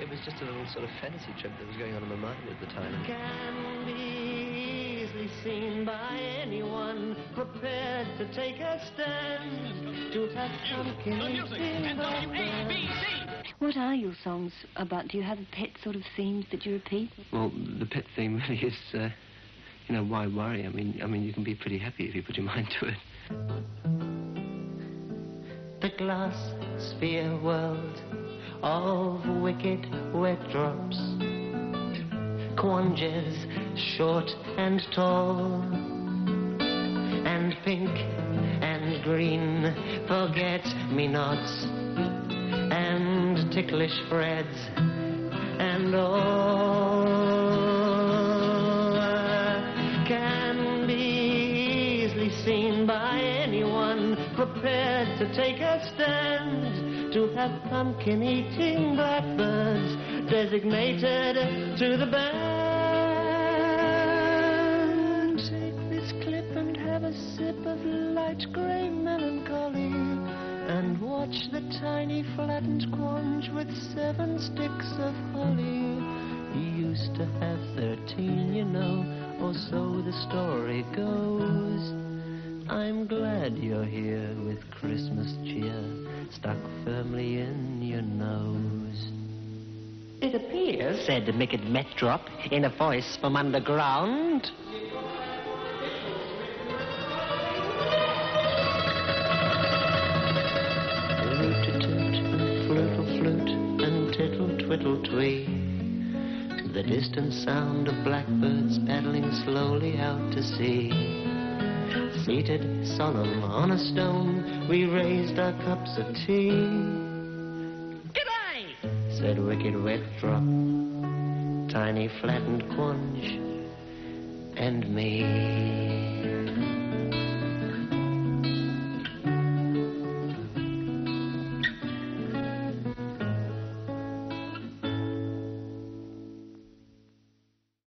It was just a little sort of fantasy trip that was going on in my mind at the time. It can be easily seen by anyone prepared to take a stand. Do that something by. What are your songs about? Do you have pet sort of themes that you repeat? Well, the pet theme really is, you know, why worry? I mean, you can be pretty happy if you put your mind to it. The glass sphere world of wicked wet drops, Quonges short and tall, and pink and green forget-me-nots, and ticklish freds, and all can be easily seen by anyone prepared to take a stand. To have pumpkin-eating blackbirds designated to the band. Take this clip and have a sip of light grey melancholy, and watch the tiny flattened quonge with 7 sticks of holly. He used to have 13, you know, or so the story goes. I'm glad you're here with Christmas cheer stuck firmly in your nose. It appears, said Wicked Wetdrop in a voice from underground, root-a-toot, flute-a-flute, and tittle-twiddle-twee, the distant sound of blackbirds paddling slowly out to sea. Seated solemn on a stone, we raised our cups of tea. Goodbye, said Wicked Wetdrop, tiny flattened quonge, and me.